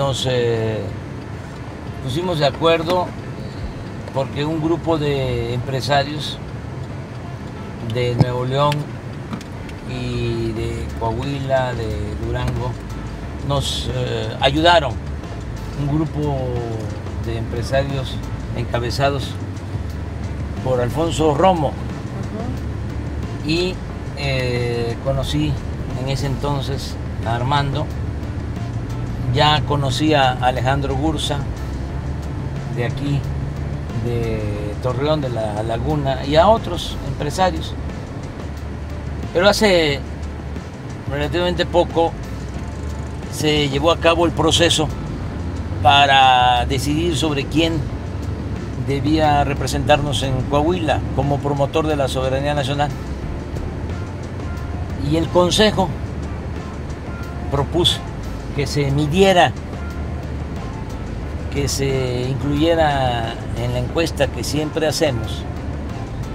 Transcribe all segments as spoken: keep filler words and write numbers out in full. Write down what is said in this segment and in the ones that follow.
nos eh, pusimos de acuerdo porque un grupo de empresarios de Nuevo León y de Coahuila, de Durango, nos eh, ayudaron, un grupo de empresarios encabezados por Alfonso Romo. Uh-huh. Y eh, conocí en ese entonces a Armando, ya conocí a Alejandro Gurza de aquí, de Torreón, de La Laguna, y a otros empresarios. Pero hace relativamente poco se llevó a cabo el proceso para decidir sobre quién debía representarnos en Coahuila como promotor de la soberanía nacional. Y el Consejo propuso que se midiera, que se incluyera en la encuesta que siempre hacemos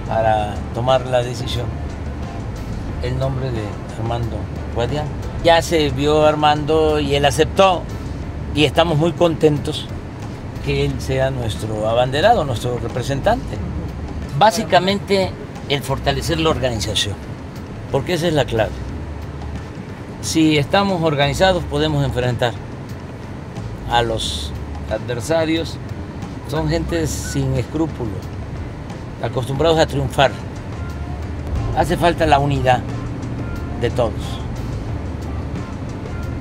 para tomar la decisión, el nombre de Armando Guadián. Ya se vio Armando y él aceptó, y estamos muy contentos que él sea nuestro abanderado, nuestro representante. Básicamente el fortalecer la organización, porque esa es la clave. Si estamos organizados podemos enfrentar a los adversarios. Son gente sin escrúpulos, acostumbrados a triunfar. Hace falta la unidad de todos,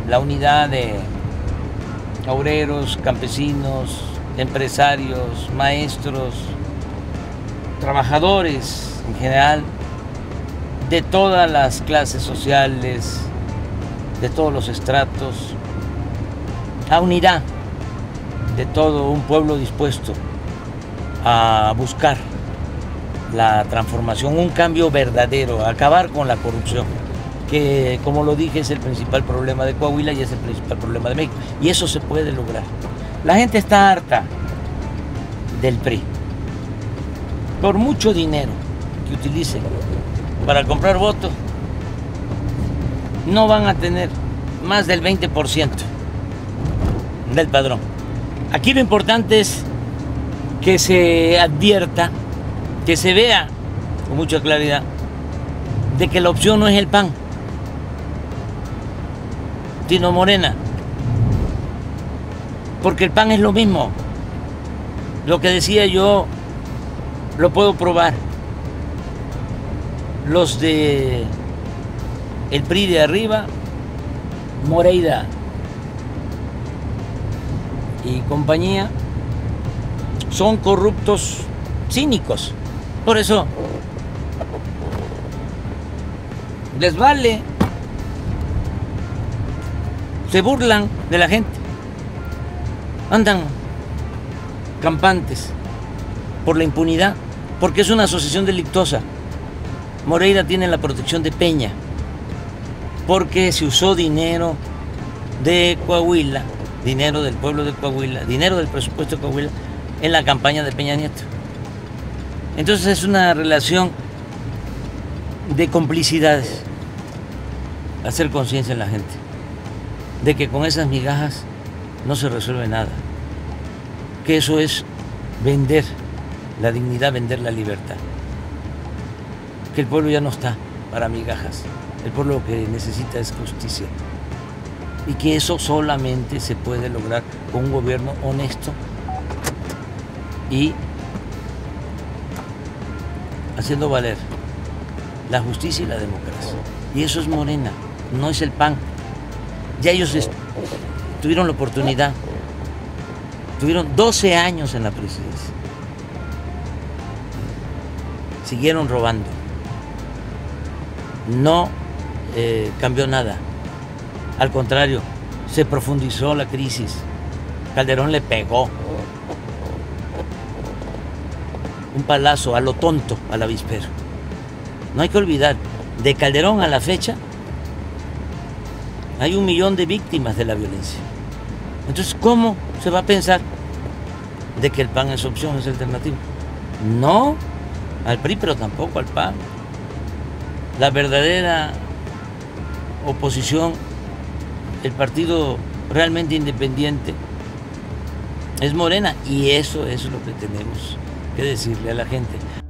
la unidad de obreros, campesinos, empresarios, maestros, trabajadores en general, de todas las clases sociales, de todos los estratos, la unidad de todo un pueblo dispuesto a buscar la transformación, un cambio verdadero, acabar con la corrupción, que como lo dije es el principal problema de Coahuila y es el principal problema de México, y eso se puede lograr. La gente está harta del P R I, por mucho dinero que utilicen para comprar votos, no van a tener más del veinte por ciento del padrón. Aquí lo importante es que se advierta, que se vea con mucha claridad, de que la opción no es el P A N, sino Morena, porque el P A N es lo mismo. Lo que decía yo lo puedo probar. Los de el P R I de arriba, Moreira y compañía, son corruptos, cínicos. Por eso les vale, se burlan de la gente, andan campantes por la impunidad, porque es una asociación delictuosa. Moreira tiene la protección de Peña, porque se usó dinero de Coahuila, dinero del pueblo de Coahuila, dinero del presupuesto de Coahuila, en la campaña de Peña Nieto. Entonces es una relación de complicidades. Hacer conciencia en la gente de que con esas migajas no se resuelve nada, que eso es vender la dignidad, vender la libertad, que el pueblo ya no está para migajas. El pueblo lo que necesita es justicia, y que eso solamente se puede lograr con un gobierno honesto y haciendo valer la justicia y la democracia. Y eso es Morena, no es el P A N. Ya ellos tuvieron la oportunidad, tuvieron doce años en la presidencia, siguieron robando, no eh, cambió nada. Al contrario, se profundizó la crisis. Calderón le pegó un palazo a lo tonto, al avispero. No hay que olvidar, de Calderón a la fecha hay un millón de víctimas de la violencia. Entonces, ¿cómo se va a pensar de que el P A N es opción, es alternativa? No al P R I, pero tampoco al P A N. La verdadera oposición, el partido realmente independiente es Morena, y eso es lo que tenemos que decirle a la gente.